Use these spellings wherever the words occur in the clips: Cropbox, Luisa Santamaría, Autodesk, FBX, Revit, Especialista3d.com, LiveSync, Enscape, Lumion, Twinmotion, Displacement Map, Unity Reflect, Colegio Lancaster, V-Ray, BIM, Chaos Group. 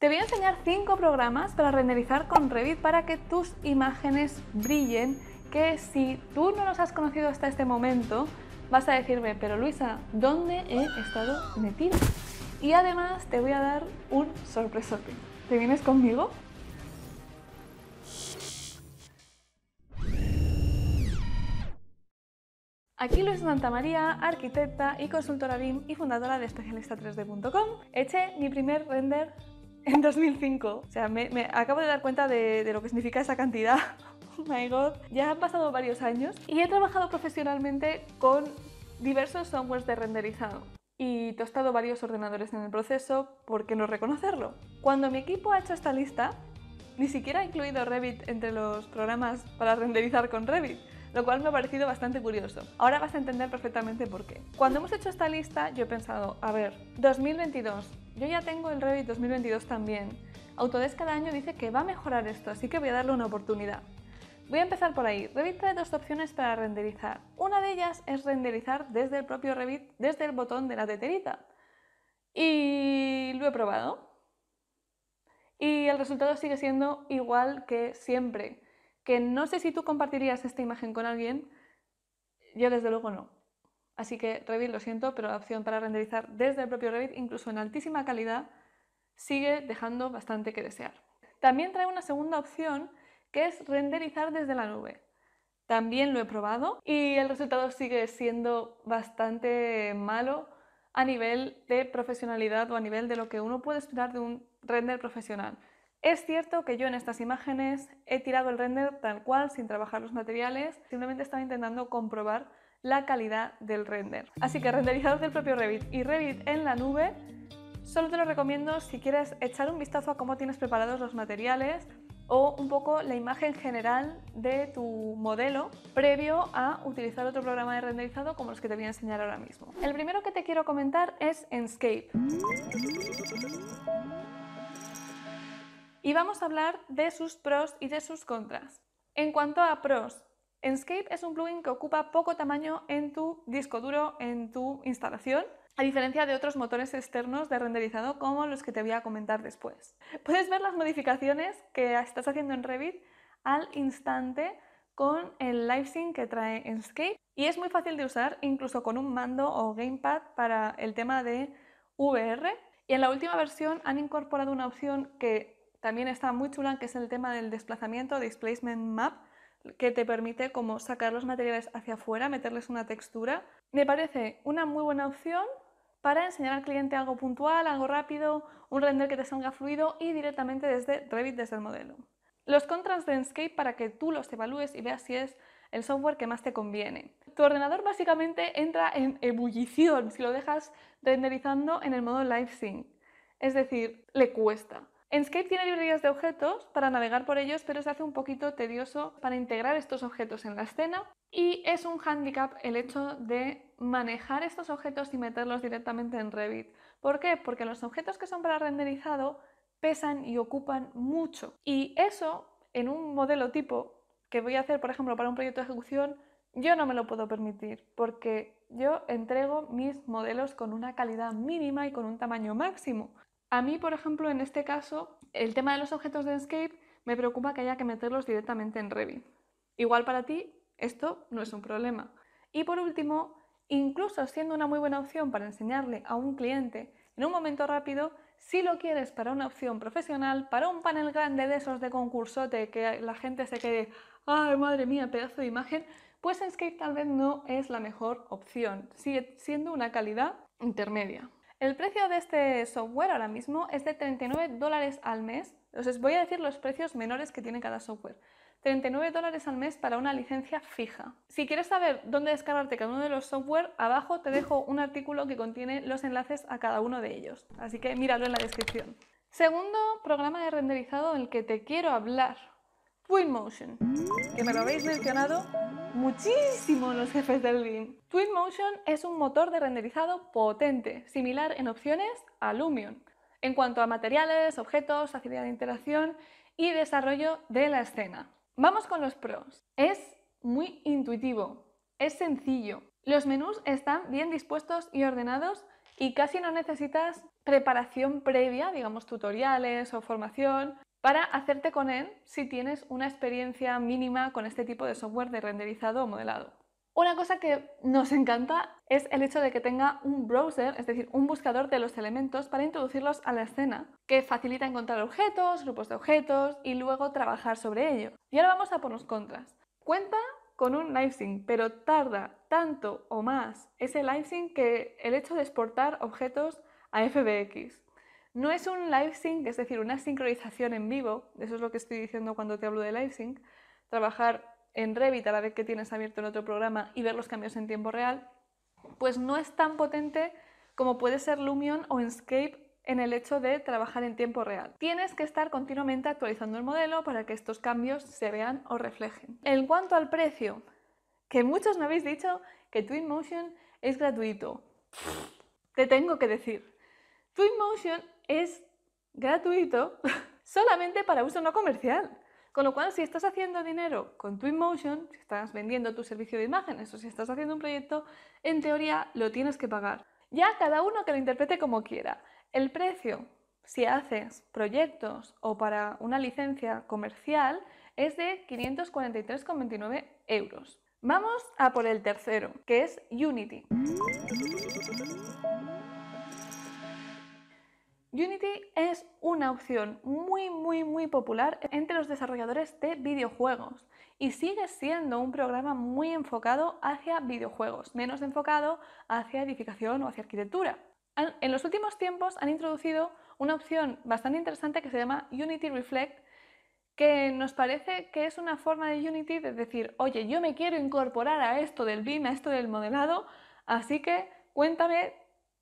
Te voy a enseñar 5 programas para renderizar con Revit para que tus imágenes brillen, que si tú no los has conocido hasta este momento, vas a decirme, pero Luisa, ¿dónde he estado metida? Y además te voy a dar un sorpresote. ¿Te vienes conmigo? Aquí Luisa Santamaría, arquitecta y consultora BIM y fundadora de Especialista3d.com. Eché mi primer render en 2005, o sea, me acabo de dar cuenta de lo que significa esa cantidad. Oh my god, ya han pasado varios años y he trabajado profesionalmente con diversos softwares de renderizado y tostado varios ordenadores en el proceso, ¿por qué no reconocerlo? Cuando mi equipo ha hecho esta lista, ni siquiera ha incluido Revit entre los programas para renderizar con Revit, lo cual me ha parecido bastante curioso. Ahora vas a entender perfectamente por qué. Cuando hemos hecho esta lista, yo he pensado, a ver, 2022, yo ya tengo el Revit 2022 también. Autodesk cada año dice que va a mejorar esto, así que voy a darle una oportunidad. Voy a empezar por ahí. Revit trae 2 opciones para renderizar. Una de ellas es renderizar desde el propio Revit, desde el botón de la teterita. Y lo he probado. Y el resultado sigue siendo igual que siempre. Que no sé si tú compartirías esta imagen con alguien, yo desde luego no. Así que Revit, lo siento, pero la opción para renderizar desde el propio Revit, incluso en altísima calidad, sigue dejando bastante que desear. También trae una segunda opción, que es renderizar desde la nube. También lo he probado y el resultado sigue siendo bastante malo a nivel de profesionalidad o a nivel de lo que uno puede esperar de un render profesional. Es cierto que yo en estas imágenes he tirado el render tal cual, sin trabajar los materiales, simplemente estaba intentando comprobar la calidad del render. Así que renderizador del propio Revit y Revit en la nube, solo te lo recomiendo si quieres echar un vistazo a cómo tienes preparados los materiales o un poco la imagen general de tu modelo previo a utilizar otro programa de renderizado como los que te voy a enseñar ahora mismo. El primero que te quiero comentar es Enscape. Y vamos a hablar de sus pros y de sus contras. En cuanto a pros, Enscape es un plugin que ocupa poco tamaño en tu disco duro, en tu instalación, a diferencia de otros motores externos de renderizado como los que te voy a comentar después. Puedes ver las modificaciones que estás haciendo en Revit al instante con el LiveSync que trae Enscape y es muy fácil de usar incluso con un mando o gamepad para el tema de VR. Y en la última versión han incorporado una opción que también está muy chula, que es el tema del desplazamiento, Displacement Map, que te permite como sacar los materiales hacia afuera, meterles una textura. Me parece una muy buena opción para enseñar al cliente algo puntual, algo rápido, un render que te salga fluido y directamente desde Revit, desde el modelo. Los contras de Enscape para que tú los evalúes y veas si es el software que más te conviene. Tu ordenador básicamente entra en ebullición si lo dejas renderizando en el modo LiveSync, es decir, le cuesta. Enscape tiene librerías de objetos para navegar por ellos, pero se hace un poquito tedioso para integrar estos objetos en la escena y es un hándicap el hecho de manejar estos objetos y meterlos directamente en Revit. ¿Por qué? Porque los objetos que son para renderizado pesan y ocupan mucho y eso en un modelo tipo que voy a hacer, por ejemplo, para un proyecto de ejecución, yo no me lo puedo permitir porque yo entrego mis modelos con una calidad mínima y con un tamaño máximo. A mí, por ejemplo, en este caso, el tema de los objetos de Enscape me preocupa que haya que meterlos directamente en Revit. Igual para ti, esto no es un problema. Y por último, incluso siendo una muy buena opción para enseñarle a un cliente en un momento rápido, si lo quieres para una opción profesional, para un panel grande de esos de concursote que la gente se quede ¡ay, madre mía, pedazo de imagen!, pues Enscape tal vez no es la mejor opción. Sigue siendo una calidad intermedia. El precio de este software ahora mismo es de $39 al mes. Os voy a decir los precios menores que tiene cada software. $39 al mes para una licencia fija. Si quieres saber dónde descargarte cada uno de los software, abajo te dejo un artículo que contiene los enlaces a cada uno de ellos. Así que míralo en la descripción. Segundo programa de renderizado del que te quiero hablar, Twinmotion, que me lo habéis mencionado muchísimo los jefes del BIM. Twinmotion es un motor de renderizado potente, similar en opciones a Lumion, en cuanto a materiales, objetos, facilidad de interacción y desarrollo de la escena. Vamos con los pros. Es muy intuitivo, es sencillo. Los menús están bien dispuestos y ordenados y casi no necesitas preparación previa, digamos tutoriales o formación, para hacerte con él si tienes una experiencia mínima con este tipo de software de renderizado o modelado. Una cosa que nos encanta es el hecho de que tenga un browser, es decir, un buscador de los elementos para introducirlos a la escena, que facilita encontrar objetos, grupos de objetos y luego trabajar sobre ello. Y ahora vamos a por los contras. Cuenta con un LiveSync, pero tarda tanto o más ese LiveSync que el hecho de exportar objetos a FBX. No es un LiveSync, es decir, una sincronización en vivo, eso es lo que estoy diciendo cuando te hablo de LiveSync, trabajar en Revit a la vez que tienes abierto el otro programa y ver los cambios en tiempo real, pues no es tan potente como puede ser Lumion o Enscape en el hecho de trabajar en tiempo real. Tienes que estar continuamente actualizando el modelo para que estos cambios se vean o reflejen. En cuanto al precio, que muchos me habéis dicho que Twinmotion es gratuito. Te tengo que decir, Twinmotion es gratuito solamente para uso no comercial. Con lo cual, si estás haciendo dinero con Twinmotion, si estás vendiendo tu servicio de imágenes o si estás haciendo un proyecto, en teoría lo tienes que pagar. Ya cada uno que lo interprete como quiera. El precio, si haces proyectos o para una licencia comercial, es de 543,29 euros. Vamos a por el tercero, que es Unity. Unity es una opción muy popular entre los desarrolladores de videojuegos y sigue siendo un programa muy enfocado hacia videojuegos, menos enfocado hacia edificación o hacia arquitectura. En los últimos tiempos han introducido una opción bastante interesante que se llama Unity Reflect, que nos parece que es una forma de Unity de decir, oye, yo me quiero incorporar a esto del BIM, a esto del modelado, así que cuéntame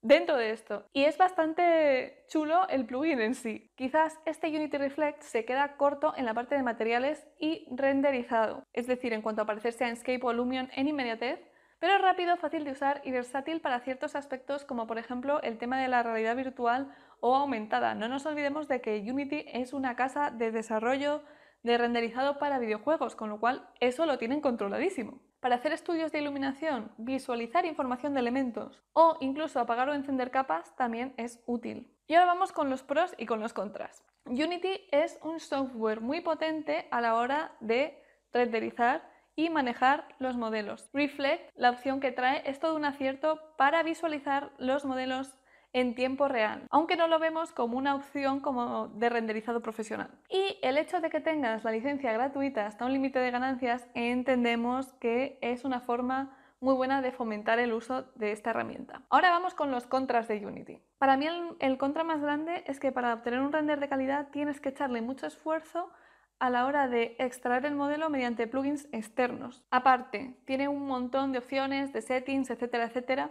dentro de esto. Y es bastante chulo el plugin en sí. Quizás este Unity Reflect se queda corto en la parte de materiales y renderizado, es decir, en cuanto a parecerse a Enscape o Lumion en inmediatez, pero es rápido, fácil de usar y versátil para ciertos aspectos como por ejemplo el tema de la realidad virtual o aumentada. No nos olvidemos de que Unity es una casa de desarrollo de renderizado para videojuegos, con lo cual eso lo tienen controladísimo. Para hacer estudios de iluminación, visualizar información de elementos o incluso apagar o encender capas también es útil. Y ahora vamos con los pros y con los contras. Unity es un software muy potente a la hora de renderizar y manejar los modelos. Reflect, la opción que trae, es todo un acierto para visualizar los modelos en tiempo real, aunque no lo vemos como una opción como de renderizado profesional. Y el hecho de que tengas la licencia gratuita hasta un límite de ganancias, entendemos que es una forma muy buena de fomentar el uso de esta herramienta. Ahora vamos con los contras de Unity. Para mí el contra más grande es que para obtener un render de calidad tienes que echarle mucho esfuerzo a la hora de extraer el modelo mediante plugins externos. Aparte, tiene un montón de opciones, de settings, etcétera, etcétera,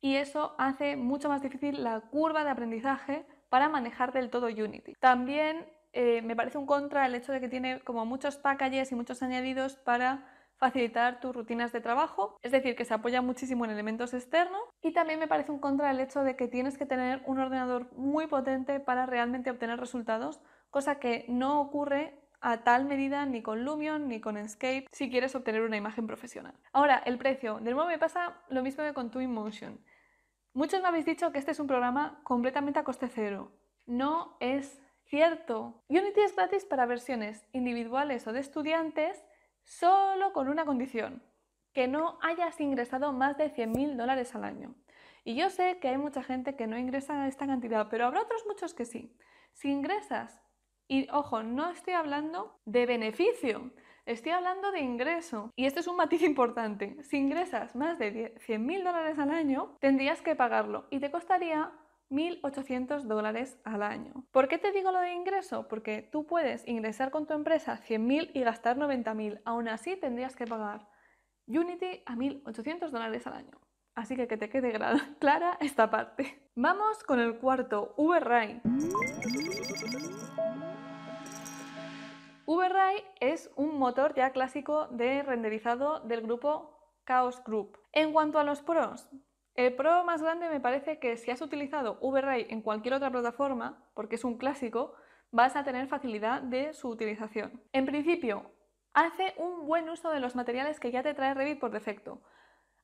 y eso hace mucho más difícil la curva de aprendizaje para manejar del todo Unity. También me parece un contra el hecho de que tiene como muchos packages y muchos añadidos para facilitar tus rutinas de trabajo, es decir, que se apoya muchísimo en elementos externos. Y también me parece un contra el hecho de que tienes que tener un ordenador muy potente para realmente obtener resultados, cosa que no ocurre a tal medida ni con Lumion ni con Enscape si quieres obtener una imagen profesional. Ahora, el precio. De nuevo me pasa lo mismo que con Twinmotion. Muchos me habéis dicho que este es un programa completamente a coste cero. No es cierto. Unity es gratis para versiones individuales o de estudiantes solo con una condición, que no hayas ingresado más de $100.000 al año. Y yo sé que hay mucha gente que no ingresa a esta cantidad, pero habrá otros muchos que sí. Si ingresas, y ojo, no estoy hablando de beneficio, estoy hablando de ingreso. Y este es un matiz importante. Si ingresas más de $100.000 al año, tendrías que pagarlo y te costaría $1.800 al año. ¿Por qué te digo lo de ingreso? Porque tú puedes ingresar con tu empresa 100.000 y gastar 90.000. Aún así tendrías que pagar Unity a $1.800 al año. Así que te quede clara esta parte. Vamos con el cuarto, V-Ray. V-Ray es un motor ya clásico de renderizado del grupo Chaos Group. En cuanto a los pros, el pro más grande me parece que si has utilizado V-Ray en cualquier otra plataforma, porque es un clásico, vas a tener facilidad de su utilización. En principio, hace un buen uso de los materiales que ya te trae Revit por defecto.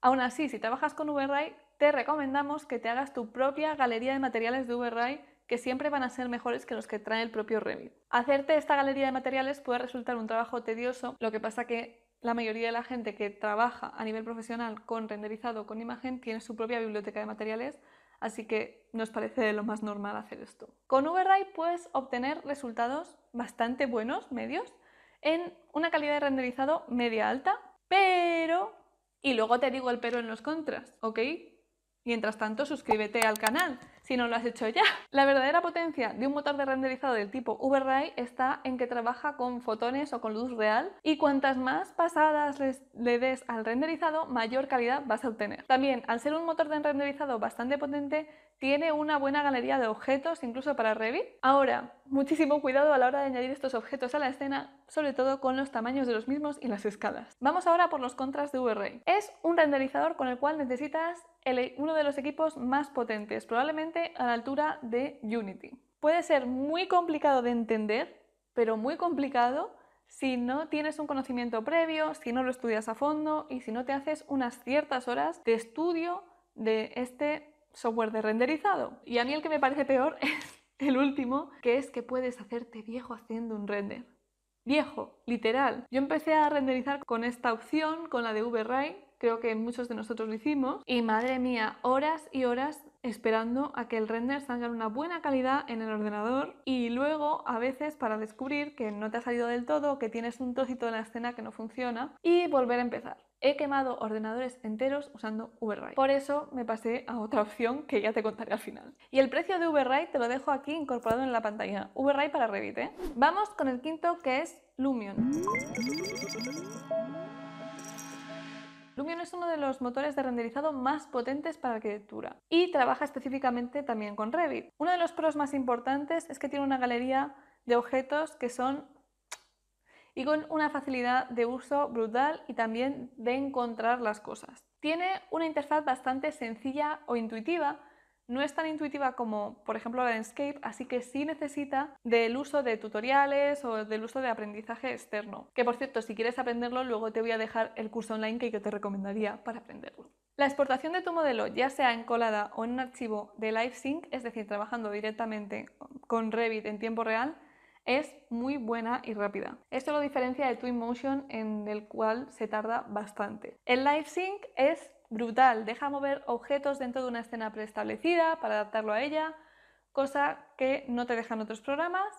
Aún así, si trabajas con V-Ray, te recomendamos que te hagas tu propia galería de materiales de V-Ray, que siempre van a ser mejores que los que trae el propio Revit. Hacerte esta galería de materiales puede resultar un trabajo tedioso, lo que pasa que la mayoría de la gente que trabaja a nivel profesional con renderizado, con imagen, tiene su propia biblioteca de materiales, así que nos parece lo más normal hacer esto. Con V-Ray puedes obtener resultados bastante buenos, medios, en una calidad de renderizado media-alta, pero... y luego te digo el pero en los contras, ¿ok? Mientras tanto, suscríbete al canal si no lo has hecho ya. La verdadera potencia de un motor de renderizado del tipo V-Ray está en que trabaja con fotones o con luz real, y cuantas más pasadas le des al renderizado, mayor calidad vas a obtener. También, al ser un motor de renderizado bastante potente, tiene una buena galería de objetos, incluso para Revit. Ahora, muchísimo cuidado a la hora de añadir estos objetos a la escena, sobre todo con los tamaños de los mismos y las escalas. Vamos ahora por los contras de V-Ray. Es un renderizador con el cual necesitas uno de los equipos más potentes, probablemente a la altura de Unity. Puede ser muy complicado de entender, pero muy complicado si no tienes un conocimiento previo, si no lo estudias a fondo y si no te haces unas ciertas horas de estudio de este software de renderizado. Y a mí el que me parece peor es el último, que es que puedes hacerte viejo haciendo un render. Viejo, literal. Yo empecé a renderizar con esta opción, con la de V-Ray. Creo que muchos de nosotros lo hicimos, y madre mía, horas y horas esperando a que el render salga en una buena calidad en el ordenador, y luego a veces para descubrir que no te ha salido del todo, que tienes un trocito de la escena que no funciona, y volver a empezar. He quemado ordenadores enteros usando V-Ray. Por eso me pasé a otra opción que ya te contaré al final. Y el precio de V-Ray te lo dejo aquí incorporado en la pantalla. V-Ray para Revit, ¿eh? Vamos con el quinto, que es Lumion. Lumion es uno de los motores de renderizado más potentes para arquitectura y trabaja específicamente también con Revit. Uno de los pros más importantes es que tiene una galería de objetos que son... y con una facilidad de uso brutal y también de encontrar las cosas. Tiene una interfaz bastante sencilla o intuitiva. No es tan intuitiva como, por ejemplo, la de Enscape, así que sí necesita del uso de tutoriales o del uso de aprendizaje externo. Que, por cierto, si quieres aprenderlo, luego te voy a dejar el curso online que yo te recomendaría para aprenderlo. La exportación de tu modelo, ya sea en colada o en un archivo de LiveSync, es decir, trabajando directamente con Revit en tiempo real, es muy buena y rápida. Esto lo diferencia de Twinmotion, en el cual se tarda bastante. El LiveSync es brutal, deja mover objetos dentro de una escena preestablecida para adaptarlo a ella, cosa que no te dejan otros programas,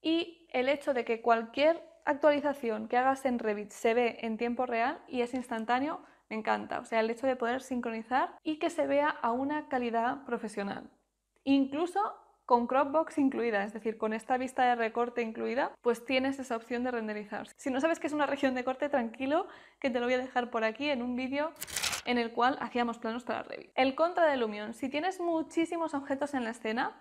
y el hecho de que cualquier actualización que hagas en Revit se ve en tiempo real y es instantáneo, me encanta. O sea, el hecho de poder sincronizar y que se vea a una calidad profesional. Incluso con Cropbox incluida, es decir, con esta vista de recorte incluida, pues tienes esa opción de renderizar. Si no sabes qué es una región de corte, tranquilo, que te lo voy a dejar por aquí en un vídeo en el cual hacíamos planos para Revit. El contra de Lumion: si tienes muchísimos objetos en la escena,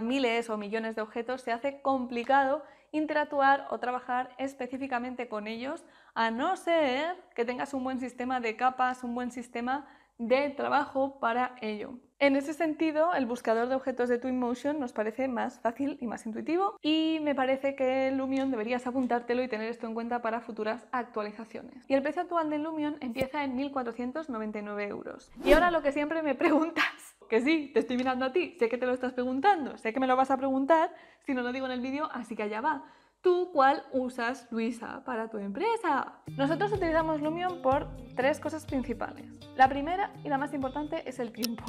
miles o millones de objetos, se hace complicado interactuar o trabajar específicamente con ellos, a no ser que tengas un buen sistema de capas, un buen sistema de trabajo para ello. En ese sentido, el buscador de objetos de Twinmotion nos parece más fácil y más intuitivo, y me parece que Lumion deberías apuntártelo y tener esto en cuenta para futuras actualizaciones. Y el precio actual de Lumion empieza en 1.499 euros. Y ahora lo que siempre me preguntas, que sí, te estoy mirando a ti, sé que te lo estás preguntando, sé que me lo vas a preguntar, si no lo digo en el vídeo, así que allá va. ¿Tú cuál usas, Luisa, para tu empresa? Nosotros utilizamos Lumion por tres cosas principales. La primera y la más importante es el tiempo.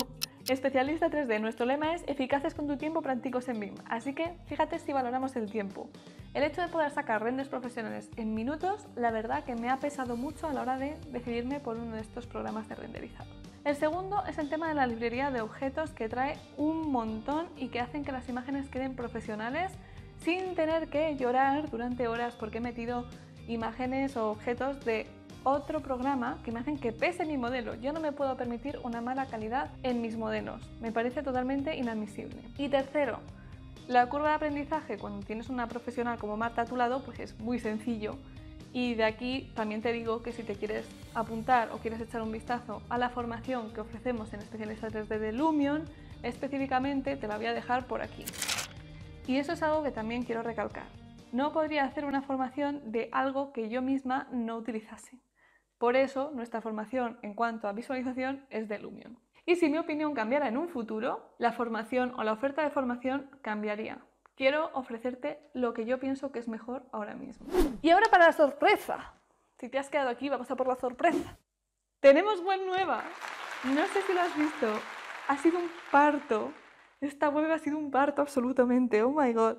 Especialista 3D, nuestro lema es eficaces con tu tiempo, prácticos en BIM. Así que fíjate si valoramos el tiempo. El hecho de poder sacar renders profesionales en minutos, la verdad que me ha pesado mucho a la hora de decidirme por uno de estos programas de renderizado. El segundo es el tema de la librería de objetos, que trae un montón y que hacen que las imágenes queden profesionales, sin tener que llorar durante horas porque he metido imágenes o objetos de otro programa que me hacen que pese mi modelo. Yo no me puedo permitir una mala calidad en mis modelos, me parece totalmente inadmisible. Y tercero, la curva de aprendizaje. Cuando tienes una profesional como Marta a tu lado, pues es muy sencillo. Y de aquí también te digo que si te quieres apuntar o quieres echar un vistazo a la formación que ofrecemos en Especialista 3D de Lumion, específicamente te la voy a dejar por aquí. Y eso es algo que también quiero recalcar. No podría hacer una formación de algo que yo misma no utilizase. Por eso nuestra formación en cuanto a visualización es de Lumion. Y si mi opinión cambiara en un futuro, la formación o la oferta de formación cambiaría. Quiero ofrecerte lo que yo pienso que es mejor ahora mismo. Y ahora para la sorpresa. Si te has quedado aquí, vamos a por la sorpresa. ¡Tenemos web nueva! No sé si lo has visto. Ha sido un parto. Esta web ha sido un parto absolutamente. ¡Oh, my God!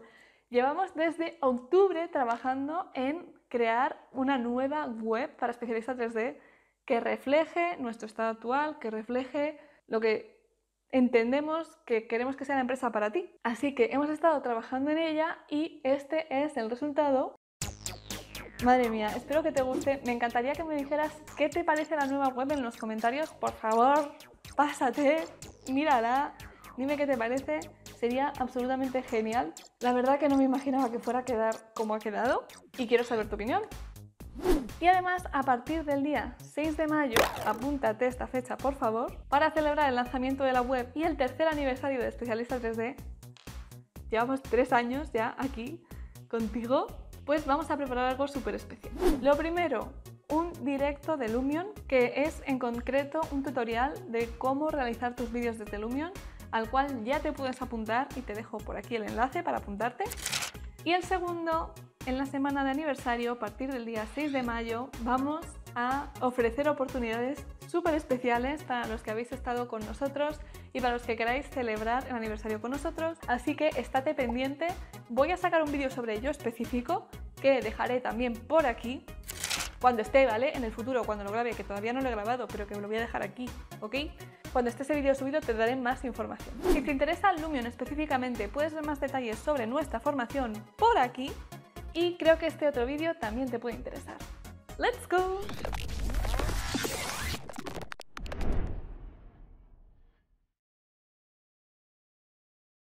Llevamos desde octubre trabajando en crear una nueva web para Especialista 3D que refleje nuestro estado actual, que refleje lo que entendemos que queremos que sea la empresa para ti. Así que hemos estado trabajando en ella y este es el resultado. Madre mía, espero que te guste. Me encantaría que me dijeras qué te parece la nueva web en los comentarios. Por favor, pásate, mírala, dime qué te parece. Sería absolutamente genial. La verdad que no me imaginaba que fuera a quedar como ha quedado y quiero saber tu opinión. Y además, a partir del día 6 de mayo, apúntate esta fecha por favor, para celebrar el lanzamiento de la web y el tercer aniversario de Especialista 3D. Llevamos 3 años ya aquí contigo, pues vamos a preparar algo súper especial. Lo primero, un directo de Lumion, que es en concreto un tutorial de cómo realizar tus vídeos desde Lumion, al cual ya te puedes apuntar y te dejo por aquí el enlace para apuntarte. Y el segundo, en la semana de aniversario, a partir del día 6 de mayo, vamos a ofrecer oportunidades súper especiales para los que habéis estado con nosotros y para los que queráis celebrar el aniversario con nosotros. Así que estate pendiente. Voy a sacar un vídeo sobre ello específico que dejaré también por aquí cuando esté, ¿vale? En el futuro, cuando lo grabe, que todavía no lo he grabado, pero que lo voy a dejar aquí, ¿ok? Cuando esté ese vídeo subido te daré más información. Si te interesa Lumion específicamente, puedes ver más detalles sobre nuestra formación por aquí y creo que este otro vídeo también te puede interesar. ¡Let's go!